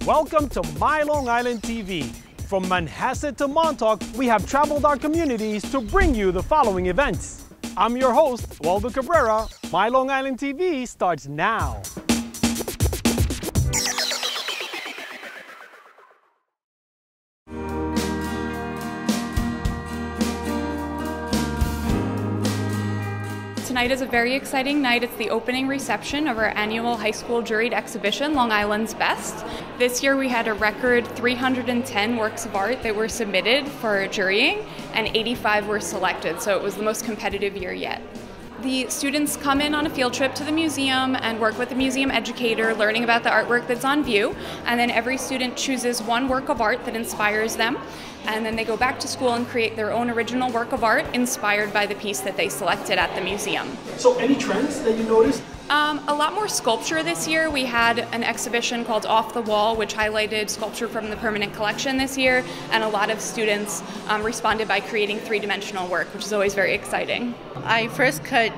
Welcome to My Long Island TV. From Manhasset to Montauk, we have traveled our communities to bring you the following events. I'm your host, Waldo Cabrera. My Long Island TV starts now. Tonight is a very exciting night. It's the opening reception of our annual high school juried exhibition, Long Island's Best. This year we had a record 310 works of art that were submitted for jurying, and 85 were selected, so it was the most competitive year yet. The students come in on a field trip to the museum and work with the museum educator, learning about the artwork that's on view, and then every student chooses one work of art that inspires them, and then they go back to school and create their own original work of art inspired by the piece that they selected at the museum. So any trends that you noticed? A lot more sculpture this year. We had an exhibition called Off the Wall, which highlighted sculpture from the permanent collection this year, and a lot of students responded by creating three-dimensional work, which is always very exciting. I first cut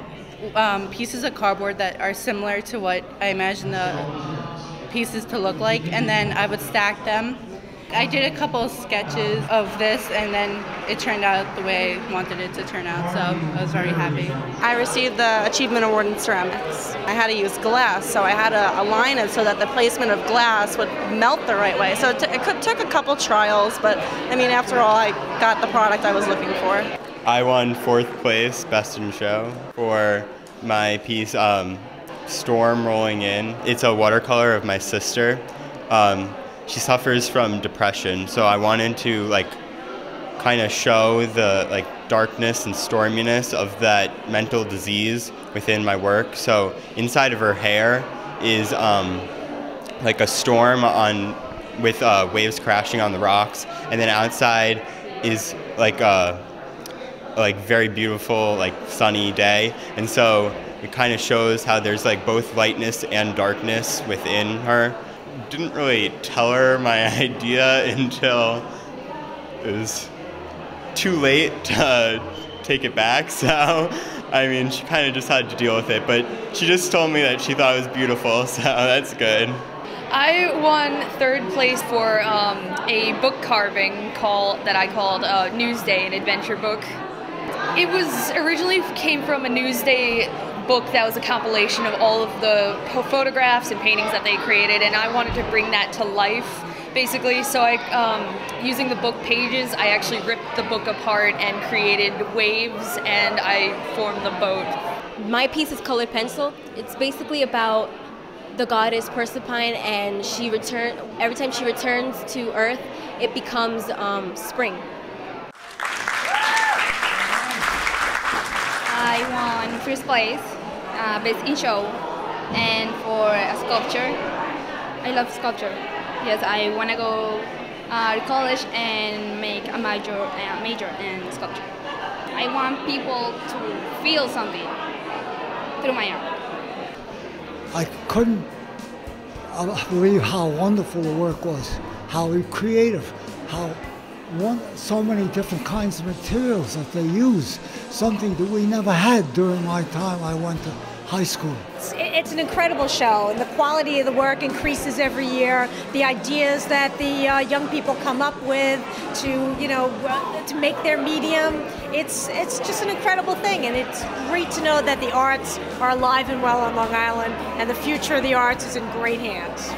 pieces of cardboard that are similar to what I imagine the pieces to look like, and then I would stack them. I did a couple sketches of this, and then it turned out the way I wanted it to turn out, so I was very happy. I received the Achievement Award in ceramics. I had to use glass, so I had to align it so that the placement of glass would melt the right way. So it took a couple trials, but I mean, after all, I got the product I was looking for. I won 4th place, Best in Show, for my piece, Storm Rolling In. It's a watercolor of my sister. She suffers from depression, so I wanted to kind of show the darkness and storminess of that mental disease within my work. So inside of her hair is like a storm with waves crashing on the rocks, and then outside is like very beautiful sunny day, and so it kind of shows how there's both lightness and darkness within her. Didn't really tell her my idea until it was too late to take it back, so I mean she kind of just had to deal with it, but she just told me that she thought it was beautiful, so that's good. I won 3rd place for a book carving that I called Newsday, an adventure book. It was originally came from a Newsday book that was a compilation of all of the photographs and paintings that they created, and I wanted to bring that to life, basically. So I, using the book pages, I actually ripped the book apart and created waves, and I formed the boat. My piece is colored pencil. It's basically about the goddess Persephone, and she every time she returns to Earth, it becomes spring. I won 1st place, Best in Show, and for a sculpture. I love sculpture. Yes, I want to go to college and make a major in sculpture. I want people to feel something through my art. I couldn't believe how wonderful the work was, how creative, how so many different kinds of materials that they use, something that we never had during my time I went to high school. It's an incredible show, and the quality of the work increases every year. The ideas that the young people come up with to, you know, to make their medium, it's just an incredible thing, and it's great to know that the arts are alive and well on Long Island, and the future of the arts is in great hands.